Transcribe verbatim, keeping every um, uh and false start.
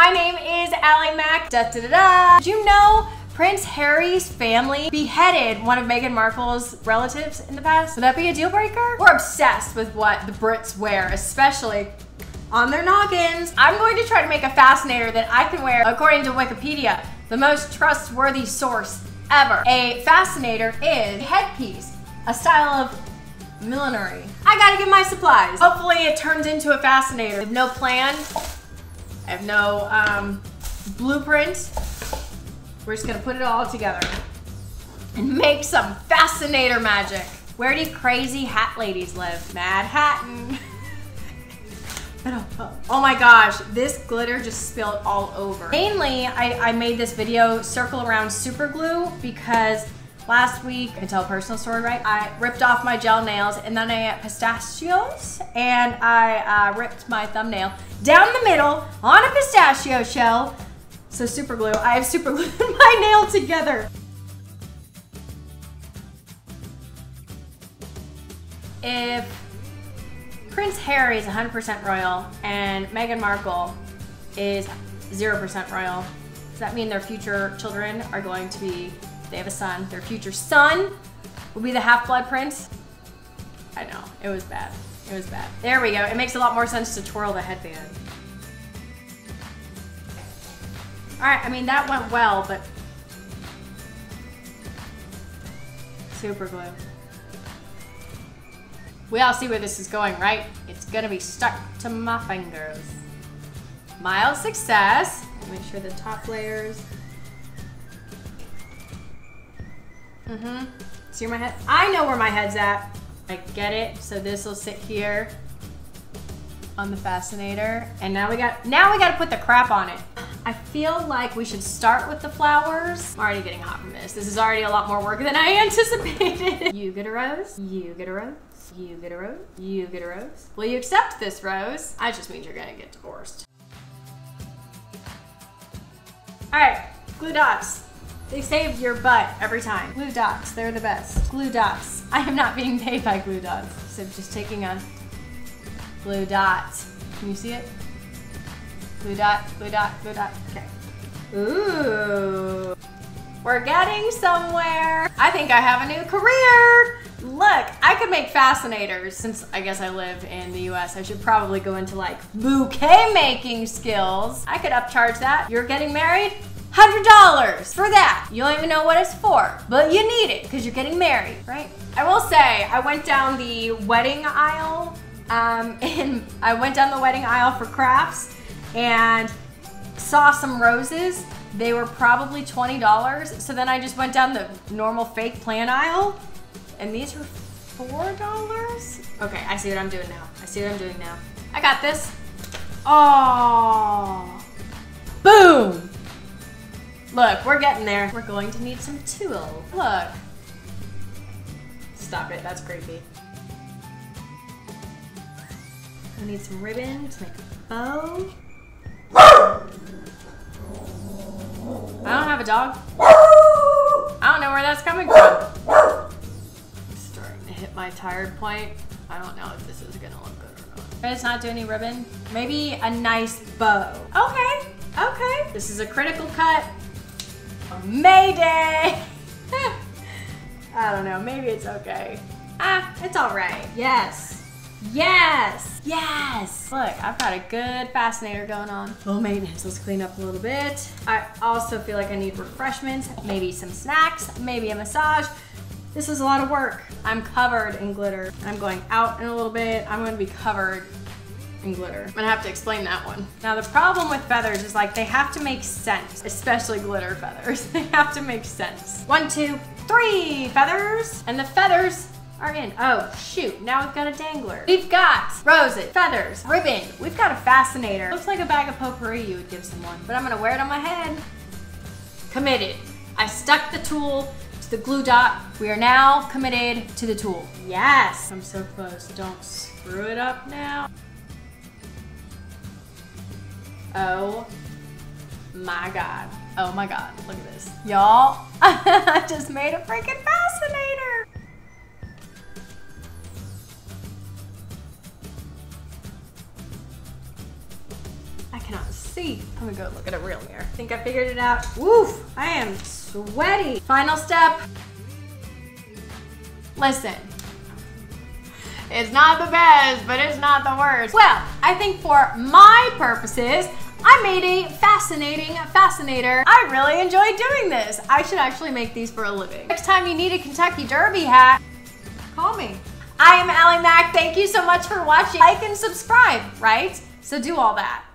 My name is Ali Mac. Da, da, da, da. Did you know Prince Harry's family beheaded one of Meghan Markle's relatives in the past? Would that be a deal breaker? We're obsessed with what the Brits wear, especially on their noggins. I'm going to try to make a fascinator that I can wear, according to Wikipedia, the most trustworthy source ever. A fascinator is a headpiece, a style of millinery. I gotta get my supplies. Hopefully it turns into a fascinator. I have no plan. I have no um, blueprint. We're just gonna put it all together and make some fascinator magic. Where do crazy hat ladies live? Manhattan. Oh my gosh, this glitter just spilled all over. Mainly, I, I made this video circle around super glue because last week, I can tell a personal story, right? I ripped off my gel nails and then I ate pistachios and I uh, ripped my thumbnail down the middle on a pistachio shell. So super glue, I have super glued my nail together. If Prince Harry is one hundred percent royal and Meghan Markle is zero percent royal, does that mean their future children are going to be, they have a son, their future son will be the half-blood prince? I know, it was bad, it was bad. There we go, it makes a lot more sense to twirl the headband. All right, I mean, that went well, but super glue. We all see where this is going, right? It's gonna be stuck to my fingers. Mild success. Make sure the top layers. Mm-hmm. See where my head? I know where my head's at. I get it, so this will sit here on the fascinator. And now we got, now we gotta put the crap on it. I feel like we should start with the flowers. I'm already getting hot from this. This is already a lot more work than I anticipated. You get a rose, you get a rose, you get a rose, you get a rose. Will you accept this rose? I just mean you're gonna get divorced. All right, glue dots. They save your butt every time. Glue dots, they're the best. Glue dots. I am not being paid by glue dots. So just taking a glue dot. Can you see it? Blue dot, blue dot, blue dot, okay. Ooh, we're getting somewhere. I think I have a new career. Look, I could make fascinators. Since I guess I live in the U S, I should probably go into like bouquet making skills. I could upcharge that. You're getting married? one hundred dollars for that. You don't even know what it's for, but you need it because you're getting married, right? I will say, I went down the wedding aisle um, and I went down the wedding aisle for crafts and saw some roses. They were probably twenty dollars. So then I just went down the normal fake plant aisle and these were four dollars. Okay, I see what I'm doing now. I see what I'm doing now. I got this. Oh, boom. Look, we're getting there. We're going to need some tulle. Look. Stop it, that's creepy. We need some ribbon to make a bow. I don't have a dog. I don't know where that's coming from. It's starting to hit my tired point. I don't know if this is gonna look good or not. It's not doing any ribbon. Maybe a nice bow. Okay, okay. This is a critical cut. Mayday. I don't know, maybe it's okay. Ah, it's all right. Yes. Yes! Yes! Look, I've got a good fascinator going on. Low maintenance, let's clean up a little bit. I also feel like I need refreshments, maybe some snacks, maybe a massage. This is a lot of work. I'm covered in glitter. I'm going out in a little bit. I'm gonna be covered in glitter. I'm gonna have to explain that one. Now the problem with feathers is like they have to make sense, especially glitter feathers. They have to make sense. One, two, three feathers, and the feathers are in. Oh shoot, now we've got a dangler. We've got roses, feathers, ribbon. We've got a fascinator. Looks like a bag of potpourri you would give someone, but I'm gonna wear it on my head. Committed. I stuck the tool to the glue dot. We are now committed to the tool. Yes. I'm so close. Don't screw it up now. Oh my God. Oh my God. Look at this. Y'all, I just made a freaking fascinator. see. I'm gonna go look at a real mirror. I think I figured it out. Woof, I am sweaty. Final step. Listen. It's not the best, but it's not the worst. Well, I think for my purposes, I made a fascinating fascinator. I really enjoyed doing this. I should actually make these for a living. Next time you need a Kentucky Derby hat, call me. I am Ali Mac. Thank you so much for watching. Like and subscribe, right? So do all that.